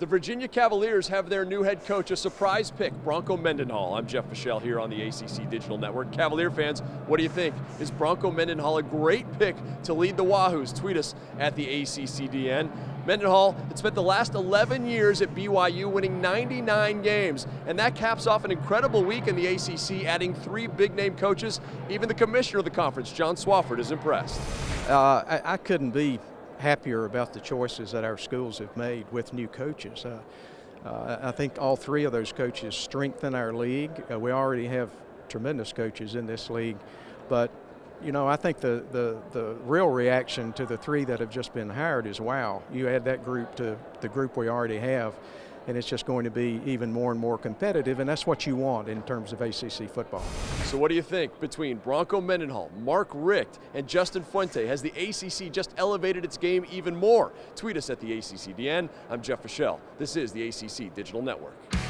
The Virginia Cavaliers have their new head coach, a surprise pick, Bronco Mendenhall. I'm Jeff Fischel here on the ACC Digital Network. Cavalier fans, what do you think? Is Bronco Mendenhall a great pick to lead the Wahoos? Tweet us at the ACCDN. Mendenhall had spent the last 11 years at BYU, winning 99 games, and that caps off an incredible week in the ACC, adding 3 big-name coaches. Even the commissioner of the conference, John Swofford, is impressed. I couldn't be happier about the choices that our schools have made with new coaches. I think all 3 of those coaches strengthen our league. We already have tremendous coaches in this league, but you know, I think the real reaction to the 3 that have just been hired is, wow, you add that group to the group we already have, and it's just going to be even more and more competitive, and that's what you want in terms of ACC football. So what do you think? Between Bronco Mendenhall, Mark Richt, and Justin Fuente, has the ACC just elevated its game even more? Tweet us at the ACCDN. I'm Jeff Fischel. This is the ACC Digital Network.